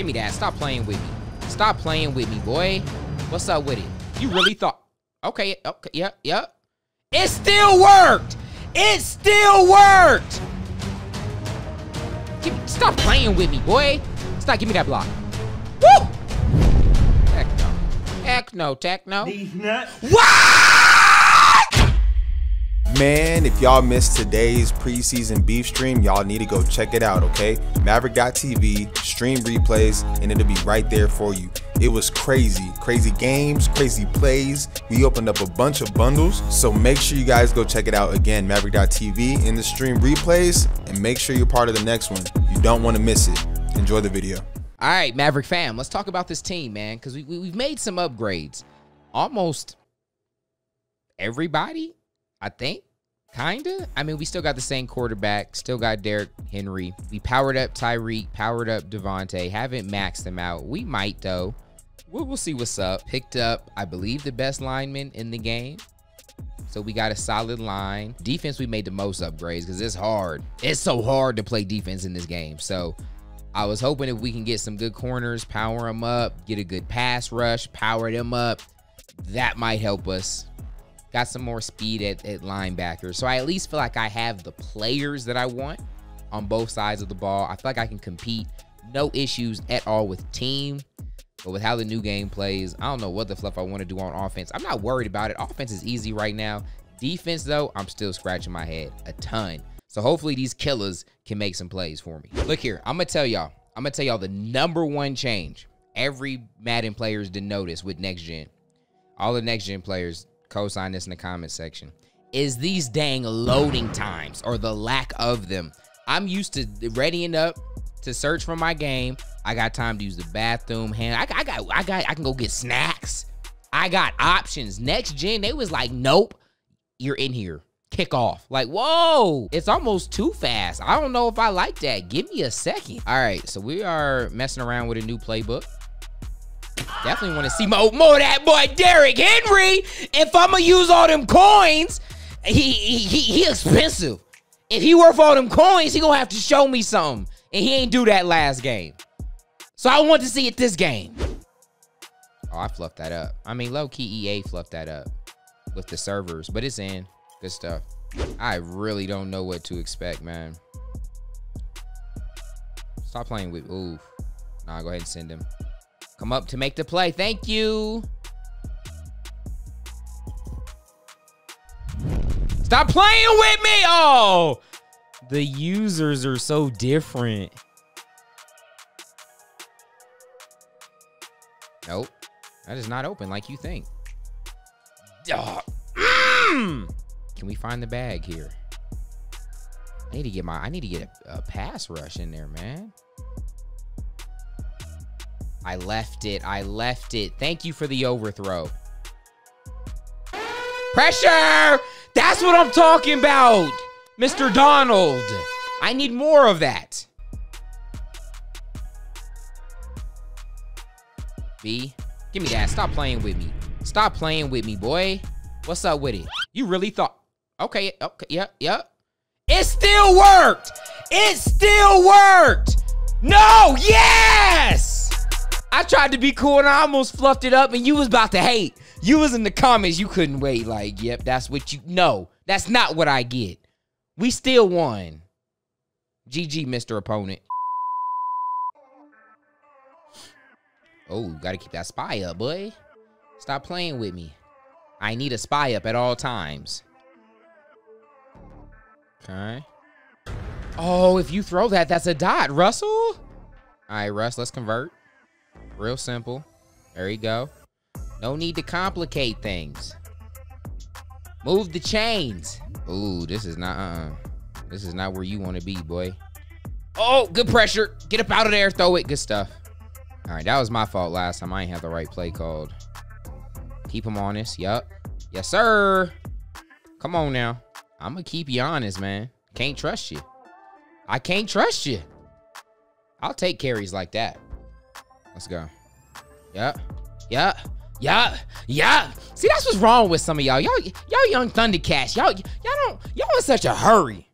Give me that. Stop playing with me. Stop playing with me, boy. What's up with it? You really thought... Okay, okay, yep, yep. It still worked! It still worked! Stop playing with me, boy. Stop, give me that block. Woo! Heck no. Heck no, techno. These nuts. What? Man, if y'all missed today's preseason beef stream, y'all need to go check it out, okay? Maverick.tv, stream replays, and it'll be right there for you. It was crazy, crazy games, crazy plays. We opened up a bunch of bundles, so make sure you guys go check it out again, Maverick.tv in the stream replays, and make sure you're part of the next one. You don't want to miss it. Enjoy the video. All right, Maverick fam, let's talk about this team, man, because we've made some upgrades. Almost everybody, I think, kind of. I mean, we still got the same quarterback, still got Derrick Henry. We powered up Tyreek, powered up Devontae, haven't maxed him out. We might, though. We'll see what's up. Picked up, I believe, the best lineman in the game. So we got a solid line. Defense, we made the most upgrades because it's hard. It's so hard to play defense in this game. So I was hoping if we can get some good corners, power them up, get a good pass rush, power them up, that might help us. Got some more speed at linebacker. So I at least feel like I have the players that I want on both sides of the ball. I feel like I can compete. No issues at all with team. But with how the new game plays, I don't know what the fluff I want to do on offense. I'm not worried about it. Offense is easy right now. Defense, though, I'm still scratching my head a ton. So hopefully these killers can make some plays for me. Look here. I'm going to tell y'all the #1 change every Madden players did notice with Next Gen. All the Next Gen players co-sign this in the comment section. Is these dang loading times or the lack of them. I'm used to readying up to search for my game. I got time to use the bathroom. I can go get snacks. I got options. Next Gen, they was like, nope, you're in here. Kick off. Like, whoa, it's almost too fast. I don't know if I like that. Give me a second. All right, so we are messing around with a new playbook. Definitely want to see more of that boy Derrick Henry. If I'm gonna use all them coins, he expensive. If he worth all them coins, he gonna have to show me something. And he ain't do that last game. So I want to see it this game. Oh, I fluffed that up. I mean, low-key EA fluffed that up with the servers, but it's in. Good stuff. I really don't know what to expect, man. Stop playing with... Ooh. Nah, go ahead and send him. Come up to make the play. Thank you. Stop playing with me. Oh, the users are so different. Nope. That is not open like you think. Oh. Can we find the bag here? I need to get a pass rush in there, man. I left it. I left it. Thank you for the overthrow. Pressure! That's what I'm talking about, Mr. Donald. I need more of that. B, give me that. Stop playing with me. Stop playing with me, boy. What's up with it? You really thought... Okay, okay, yep, yep. It still worked! It still worked! No! Yes! I tried to be cool and I almost fluffed it up and you was about to hate. You was in the comments. You couldn't wait. Like, yep, that's what you... No, that's not what I get. We still won. GG, Mr. Opponent. Oh, gotta keep that spy up, boy. Stop playing with me. I need a spy up at all times. Okay. Oh, if you throw that, that's a dot, Russell. All right, Russ, let's convert. Real simple. There you go. No need to complicate things. Move the chains. Ooh, this is not... This is not where you want to be, boy. Oh, good pressure. Get up out of there. Throw it. Good stuff. All right, that was my fault last time. I ain't have the right play called. Keep him honest. Yup. Yes, sir. Come on now. I'm going to keep you honest, man. Can't trust you. I can't trust you. I'll take carries like that. Let's go. Yup. Yup. Yup. Yup. See, that's what's wrong with some of y'all. Y'all young Thundercats. Y'all in such a hurry.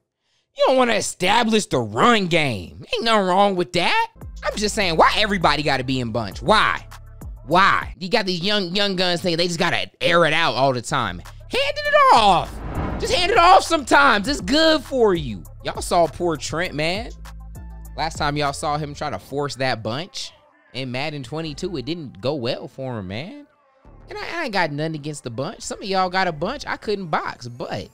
You don't want to establish the run game. Ain't nothing wrong with that. I'm just saying, why everybody got to be in bunch? Why? Why? You got these young guns saying they just got to air it out all the time. Hand it off. Just hand it off sometimes. It's good for you. Y'all saw poor Trent, man. Last time y'all saw him try to force that bunch in Madden 22, it didn't go well for him, man. And I ain't got nothing against the bunch. Some of y'all got a bunch. I couldn't box, but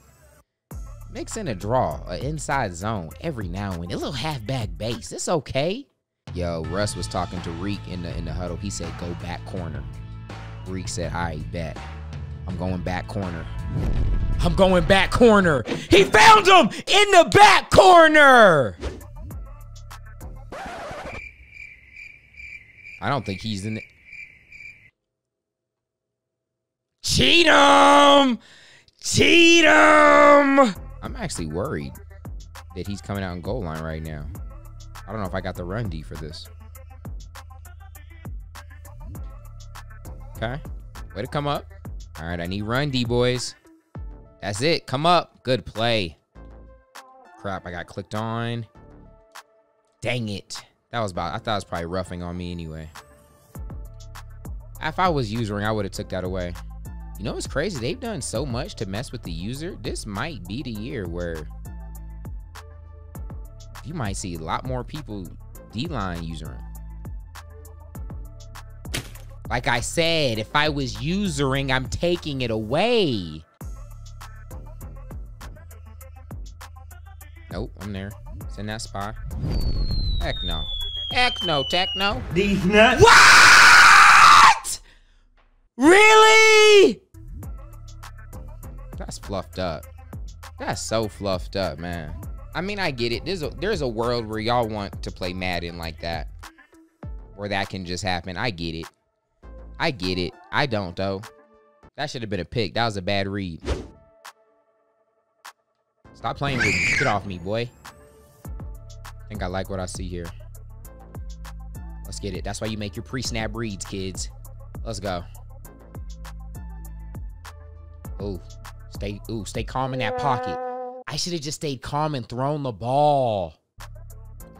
mix in a draw, an inside zone every now and then. A little halfback base. It's okay. Yo, Russ was talking to Reek in the huddle. He said, go back corner. Reek said, all right, bet. I'm going back corner. I'm going back corner. He found him in the back corner. I don't think he's in it. Cheat him! Cheat him! I'm actually worried that he's coming out in goal line right now. I don't know if I got the run D for this. Okay. Way to come up. All right, I need run D, boys. That's it. Come up. Good play. Crap, I got clicked on. Dang it. That was about, I thought it was probably roughing on me anyway. If I was usering, I would have took that away. You know what's crazy? They've done so much to mess with the user. This might be the year where you might see a lot more people D-line usering. Like I said, if I was usering, I'm taking it away. Nope, I'm there. It's in that spot. Heck no. Heck no, techno. These nuts. What? Really? That's fluffed up. That's so fluffed up, man. I mean, I get it. There's a world where y'all want to play Madden like that, where that can just happen. I get it. I get it. I don't, though. That should have been a pick. That was a bad read. Stop playing with me. Get off me, boy. I think I like what I see here. Let's get it. That's why you make your pre-snap reads, kids. Let's go. Ooh, stay calm in that pocket. I should have just stayed calm and thrown the ball.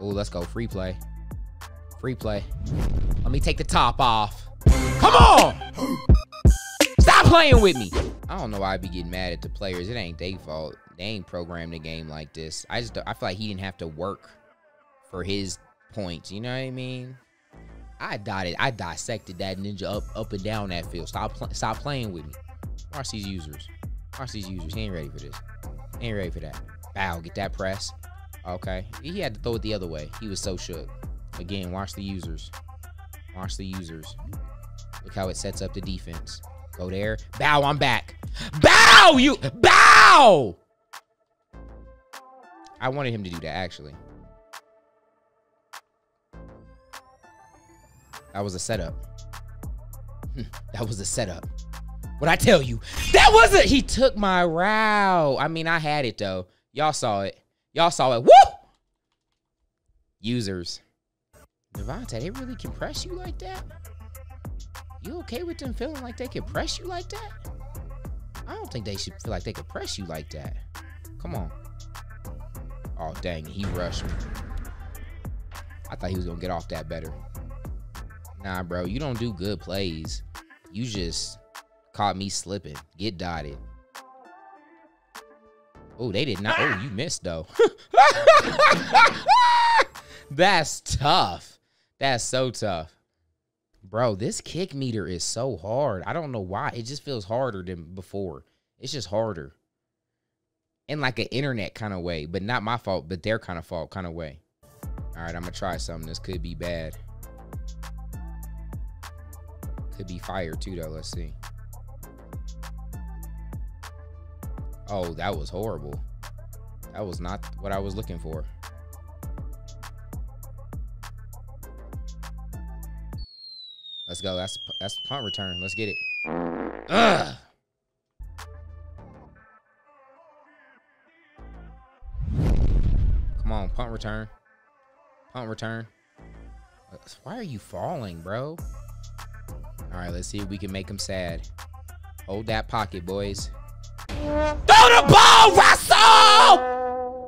Ooh, let's go. Free play. Free play. Let me take the top off. Come on! Stop playing with me. I don't know why I be getting mad at the players. It ain't their fault. They ain't programmed the game like this. I feel like he didn't have to work for his points, you know what I mean? I dissected that ninja up and down that field. Stop playing with me. Watch these users. Watch these users. He ain't ready for this. He ain't ready for that. Bow, get that press. Okay. He had to throw it the other way. He was so shook. Again, watch the users. Watch the users. Look how it sets up the defense. Go there. Bow, I'm back. Bow, you. Bow! I wanted him to do that, actually. That was a setup. That was a setup. What'd I tell you? That wasn't. He took my route. I mean, I had it, though. Y'all saw it. Y'all saw it. Woo! Users. Devontae, they really can press you like that? You okay with them feeling like they can press you like that? I don't think they should feel like they could press you like that. Come on. Oh, dang. He rushed me. I thought he was going to get off that better. Nah, bro, you don't do good plays. You just caught me slipping. Get dotted. Oh, they did not. Oh, you missed, though. That's tough. That's so tough. Bro, this kick meter is so hard. I don't know why. It just feels harder than before. It's just harder. In like an internet kind of way. But not my fault, but their kind of fault kind of way. All right, I'm going to try something. This could be bad. Could be fire too, though. Let's see. Oh, that was horrible. That was not what I was looking for. Let's go. That's punt return. Let's get it. Ugh. Come on, punt return. Punt return. Why are you falling, bro? All right, let's see if we can make him sad. Hold that pocket, boys. Throw the ball, Russell!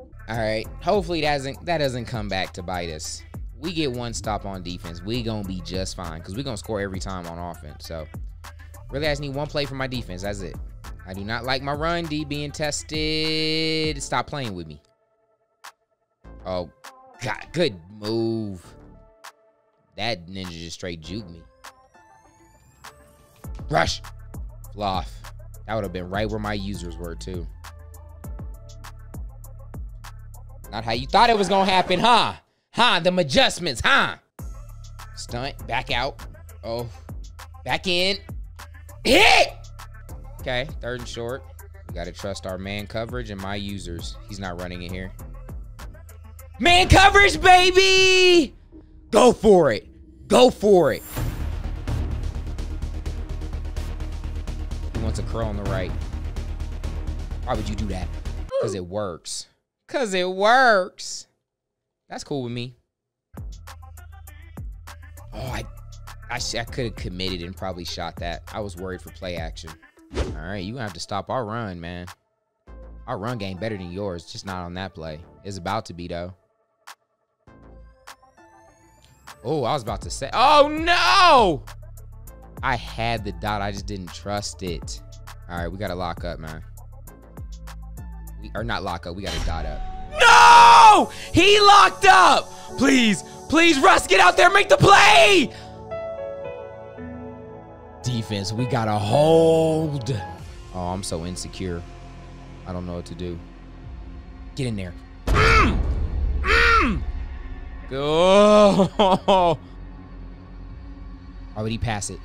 All right, Hopefully that doesn't come back to bite us. We get one stop on defense, we gonna be just fine, because we gonna score every time on offense. So really I just need one play for my defense, that's it. I do not like my run D being tested. Stop playing with me. Oh God, good move. That ninja just straight juked me. Rush. Floff. That would have been right where my users were too. Not how you thought it was gonna happen, huh? Huh, them adjustments, huh? Stunt, back out. Oh, back in. Hit! Okay, third and short. We gotta trust our man coverage and my users. He's not running in here. Man coverage, baby! Go for it. Go for it. He wants a curl on the right. Why would you do that? Because it works. Because it works. That's cool with me. Oh, I could have committed and probably shot that. I was worried for play action. All right, you're going to have to stop our run, man. Our run game better than yours, just not on that play. It's about to be, though. Oh, I was about to say. Oh, no! I had the dot. I just didn't trust it. All right, we got to lock up, man. Or not lock up. We got to dot up. No! He locked up! Please, please, Russ, get out there. Make the play! Defense, we got to hold. Oh, I'm so insecure. I don't know what to do. Get in there. Go. Oh. Why would he pass it?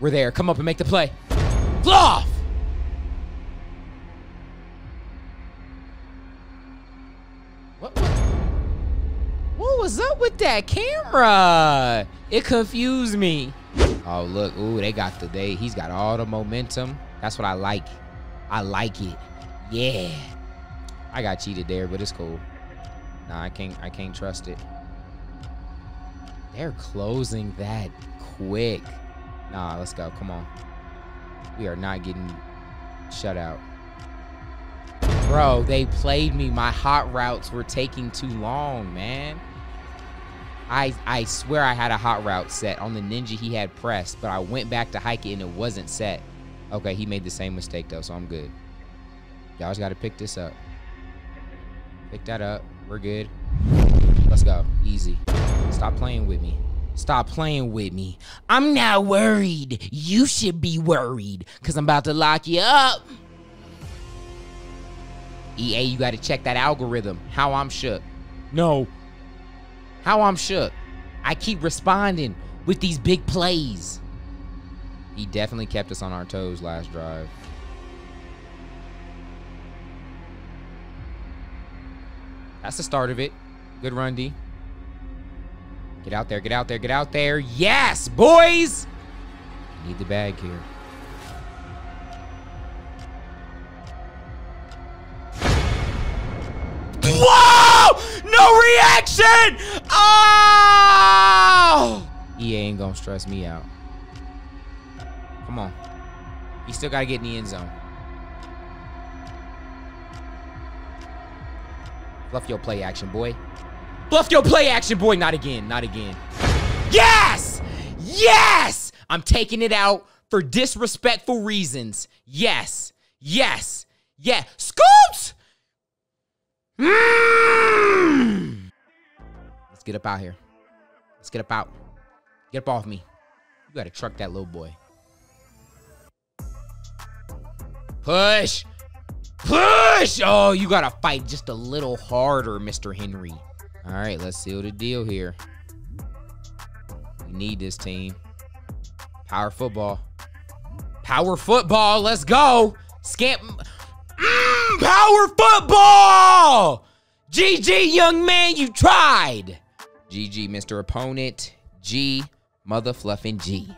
We're there. Come up and make the play. Floff! What was up with that camera? It confused me. Oh, look. Ooh, they got the day. He's got all the momentum. That's what I like. I like it. Yeah. I got cheated there, but it's cool. Nah, I can't trust it. They're closing that quick. Nah, let's go. Come on. We are not getting shut out. Bro, they played me. My hot routes were taking too long, man. I swear I had a hot route set. On the ninja, he had pressed, but I went back to hike it, and it wasn't set. Okay, he made the same mistake, though, so I'm good. Y'all just got to pick this up. Pick that up. We're good. Let's go. Easy. Stop playing with me. Stop playing with me. I'm not worried. You should be worried, because I'm about to lock you up. EA, you got to check that algorithm. How I'm shook. No. How I'm shook. I keep responding with these big plays. He definitely kept us on our toes last drive. That's the start of it. Good run, D. Get out there, get out there, get out there. Yes, boys! Need the bag here. Whoa! No reaction! Oh! EA ain't gonna stress me out. Come on. You still gotta get in the end zone. Bluff your play action, boy. Bluff your play action, boy. Not again. Not again. Yes! Yes! I'm taking it out for disrespectful reasons. Yes. Yes. Yeah. Scoops! Mm! Let's get up out here. Let's get up out. Get up off me. You gotta truck that little boy. Push! Push! Oh, you gotta fight just a little harder, Mr. Henry. All right, let's seal the deal here. We need this team. Power football. Power football, let's go! Scamp. Power football! GG, young man, you tried! GG, Mr. Opponent. G, mother fluffing G.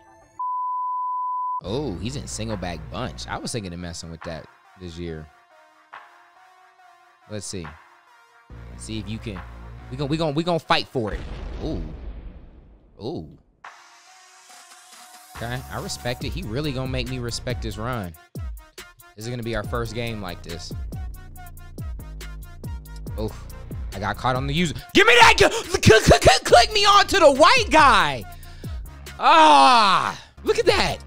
Oh, he's in single back bunch. I was thinking of messing with that this year. Let's see. Let's see if you can. We gonna fight for it. Ooh. Ooh. Okay, I respect it. He really gonna make me respect this run. This is gonna be our first game like this. Oof. I got caught on the user. Give me that. Click me on to the white guy. Ah, look at that.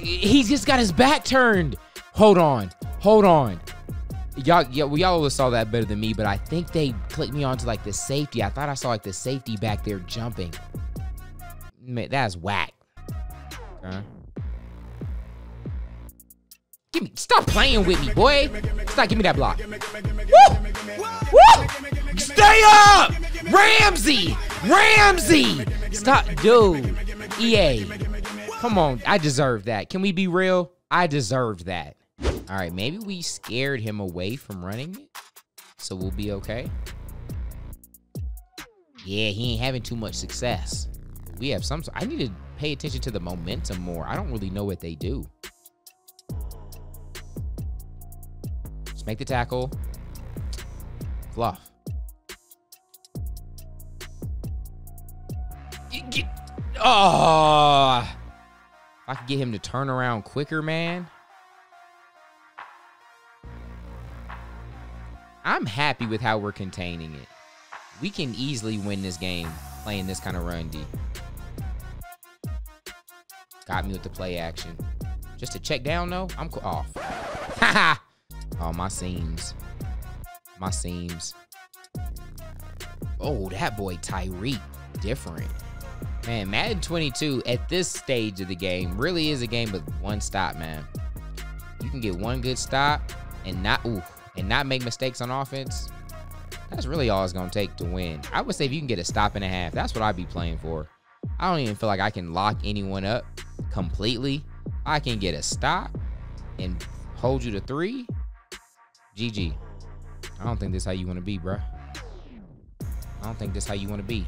He's just got his back turned. Hold on. Hold on. Y'all, yeah, well, y'all saw that better than me, but I think they clicked me onto like the safety. I thought I saw like the safety back there jumping. Man, that's whack. Huh? Give me, stop playing with me, boy. Stop, give me that block. Woo! Woo! Stay up! Ramsey! Ramsey! Stop, dude. EA. Come on, I deserve that. Can we be real? I deserved that. All right, maybe we scared him away from running it, so we'll be okay. Yeah, he ain't having too much success. We have some. I need to pay attention to the momentum more. I don't really know what they do. Just make the tackle. Fluff. Oh, if I could get him to turn around quicker, man. I'm happy with how we're containing it. We can easily win this game playing this kind of run D. Got me with the play action. Just to check down though, I'm off. Haha. Oh, my seams. My seams. Oh, that boy Tyreek, different. Man, Madden 22 at this stage of the game really is a game with one stop, man. You can get one good stop and not, ooh, and not make mistakes on offense. That's really all it's gonna take to win. I would say if you can get a stop and a half, that's what I'd be playing for. I don't even feel like I can lock anyone up completely. I can get a stop and hold you to 3. GG. I don't think this is how you wanna be, bruh. I don't think this is how you wanna be.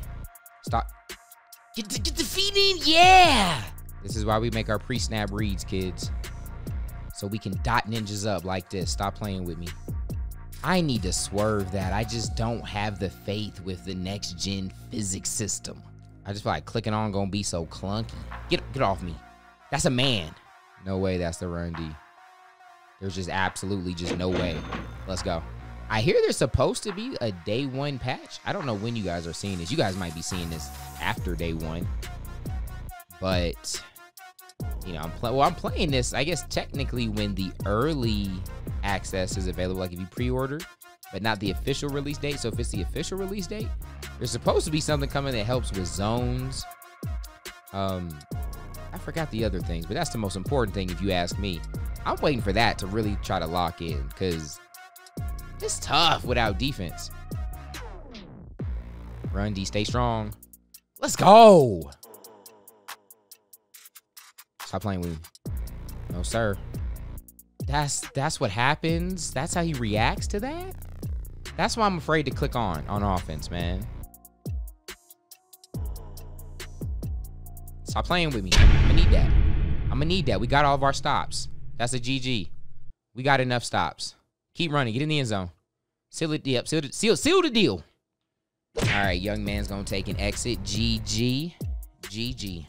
Stop. Get the feet in, yeah! This is why we make our pre-snap reads, kids. So we can dot ninjas up like this. Stop playing with me. I need to swerve that. I just don't have the faith with the next gen physics system. I just feel like clicking on gonna be so clunky. Get off me. That's a man. No way that's the run D. There's just absolutely just no way. Let's go. I hear there's supposed to be a day 1 patch. I don't know when you guys are seeing this. You guys might be seeing this after day 1. But, you know, I'm playing this, I guess, technically when the early access is available, like if you pre-order, but not the official release date. So if it's the official release date, there's supposed to be something coming that helps with zones. I forgot the other things, but that's the most important thing if you ask me. I'm waiting for that to really try to lock in because it's tough without defense. Run D, stay strong. Let's go. Stop playing with me. No, sir. That's what happens. That's how he reacts to that. That's why I'm afraid to click on offense, man. Stop playing with me. I'm gonna need that. I'm gonna need that. We got all of our stops. That's a GG. We got enough stops. Keep running. Get in the end zone. Seal it up. Seal the deal. All right, young man's gonna take an exit. GG. GG.